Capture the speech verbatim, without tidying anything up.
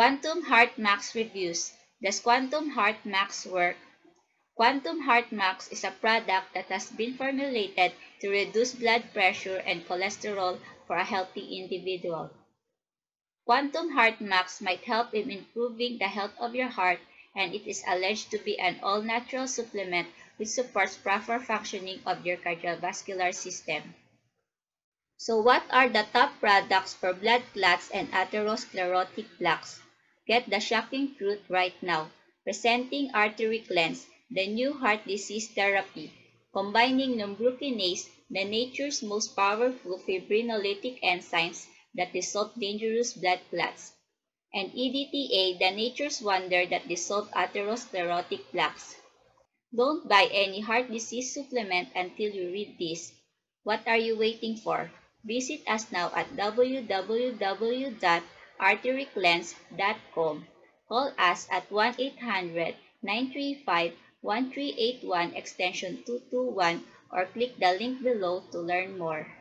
Quantum Heart Max reviews. Does Quantum Heart Max work? Quantum Heart Max is a product that has been formulated to reduce blood pressure and cholesterol for a healthy individual. Quantum Heart Max might help in improving the health of your heart, and it is alleged to be an all-natural supplement which supports proper functioning of your cardiovascular system. So what are the top products for blood clots and atherosclerotic plaques? Get the shocking truth right now. Presenting Artery Cleanse, the new heart disease therapy, combining Lumbrokinase, the nature's most powerful fibrinolytic enzymes that dissolve dangerous blood clots, and E D T A, the nature's wonder that dissolves atherosclerotic plaques. Don't buy any heart disease supplement until you read this. What are you waiting for? Visit us now at w w w dot artery cleanse dot com. Call us at one eight hundred, nine three five, one three eight one extension two two one or click the link below to learn more.